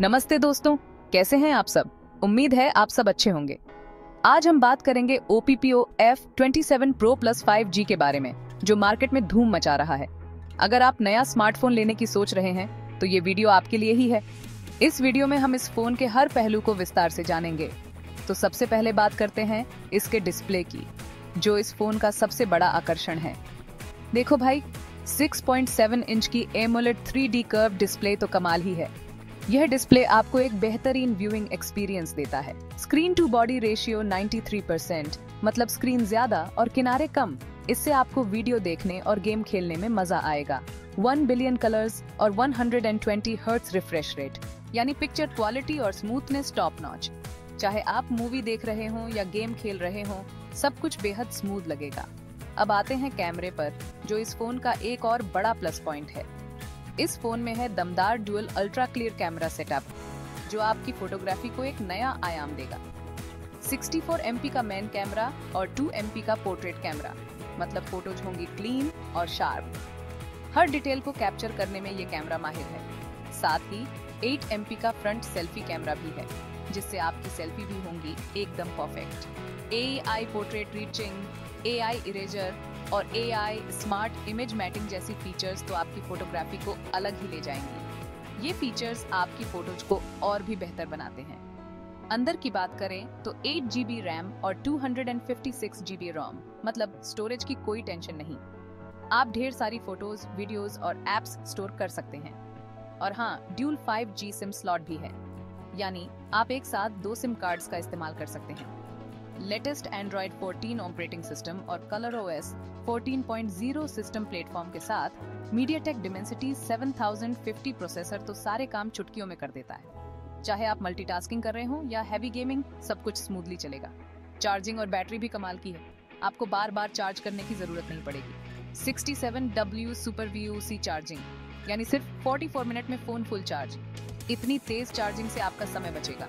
नमस्ते दोस्तों, कैसे हैं आप सब। उम्मीद है आप सब अच्छे होंगे। आज हम बात करेंगे OPPO F27 Pro+ 5G के बारे में, जो मार्केट में धूम मचा रहा है। अगर आप नया स्मार्टफोन लेने की सोच रहे हैं तो ये वीडियो आपके लिए ही है। इस वीडियो में हम इस फोन के हर पहलू को विस्तार से जानेंगे। तो सबसे पहले बात करते हैं इसके डिस्प्ले की, जो इस फोन का सबसे बड़ा आकर्षण है। देखो भाई, 6.7 इंच की AMOLED 3D कर्व डिस्प्ले तो कमाल ही है। यह डिस्प्ले आपको एक बेहतरीन व्यूइंग एक्सपीरियंस देता है। स्क्रीन टू बॉडी रेशियो 93%, मतलब स्क्रीन ज्यादा और किनारे कम। इससे आपको वीडियो देखने और गेम खेलने में मजा आएगा। 1 बिलियन कलर्स और 120 हर्ट्ज रिफ्रेश रेट, यानी पिक्चर क्वालिटी और स्मूथनेस टॉप नॉच। चाहे आप मूवी देख रहे हों या गेम खेल रहे हों, सब कुछ बेहद स्मूथ लगेगा। अब आते हैं कैमरे पर, जो इस फोन का एक और बड़ा प्लस पॉइंट है। इस फोन में है दमदार dual ultra clear camera setup, जो आपकी फोटोग्राफी को एक नया आयाम देगा। 64 MP का मेन कैमरा और 2 MP का पोर्ट्रेट कैमरा, मतलब फोटोज होंगी क्लीन और शार्प। हर डिटेल को कैप्चर करने में ये कैमरा माहिर है। साथ ही 8 MP का फ्रंट सेल्फी कैमरा भी है, जिससे आपकी सेल्फी भी होंगी एकदम perfect. AI portrait reaching, AI eraser और AI स्मार्ट इमेज मैटिंग जैसी फीचर्स तो आपकी फोटोग्राफी को अलग ही ले जाएंगी। ये फीचर्स आपकी फोटोज को और भी बेहतर बनाते हैं। अंदर की बात करें तो 8GB रैम और 256GB रोम, मतलब स्टोरेज की कोई टेंशन नहीं। आप ढेर सारी फोटोज, वीडियोज और एप्स स्टोर कर सकते हैं। और हाँ, ड्यूल 5G सिम स्लॉट भी है, यानी आप एक साथ 2 सिम कार्ड्स का इस्तेमाल कर सकते हैं। लेटेस्ट एंड्रॉयड 14 ऑपरेटिंग सिस्टम और कलरओएस 14.0 सिस्टम प्लेटफॉर्म के साथ मीडियाटेक डिमेंसिटी 7050 प्रोसेसर तो सारे काम चुटकियों में कर देता है। चाहे आप मल्टीटास्किंग कर रहे हो या हैवी गेमिंग, सब कुछ स्मूथली चलेगा। चार्जिंग और बैटरी भी कमाल की है, आपको बार बार चार्ज करने की जरूरत नहीं पड़ेगी। 67W SuperVOOC चार्जिंग, यानी सिर्फ 44 मिनट में फोन फुल चार्ज। इतनी तेज चार्जिंग से आपका समय बचेगा।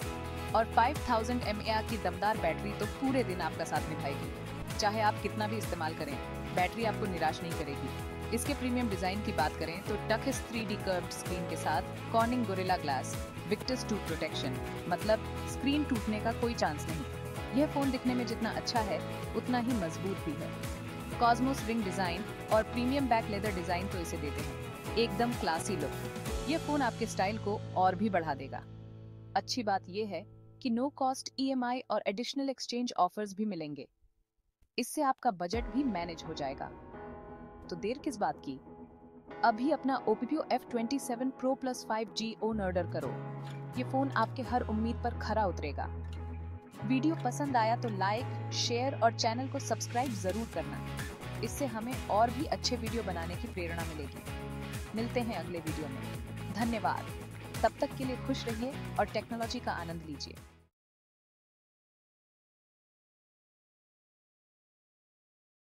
और 5000 mAh की दमदार बैटरी तो पूरे दिन आपका साथ निभाएगी। चाहे आप कितना भी इस्तेमाल करें, बैटरी आपको निराश नहीं करेगी। इसके प्रीमियम डिजाइन की बात करें तो टक्स 3D कर्व्ड स्क्रीन के साथ Corning Gorilla glass Victus 2 protection, मतलब स्क्रीन टूटने का कोई चांस नहीं। यह फोन दिखने में जितना अच्छा है, उतना ही मजबूत भी है। कॉस्मोस रिंग डिजाइन और प्रीमियम बैक लेदर डिजाइन तो इसे देते हैं एकदम क्लासी लुक। यह फोन आपके स्टाइल को और भी बढ़ा देगा। अच्छी बात यह है कि नो कॉस्ट EMI और एडिशनल एक्सचेंज ऑफर्स भी मिलेंगे। इससे आपका बजट भी मैनेज हो जाएगा। तो देर किस बात की, अभी अपना OPPO F27 Pro+ 5G on order करो। ये फोन आपके हर उम्मीद पर खरा उतरेगा। वीडियो पसंद आया तो लाइक, शेयर और चैनल को सब्सक्राइब जरूर करना। इससे हमें और भी अच्छे वीडियो बनाने की प्रेरणा मिलेगी। मिलते हैं अगले वीडियो में। धन्यवाद। तब तक के लिए खुश रहिए और टेक्नोलॉजी का आनंद लीजिए।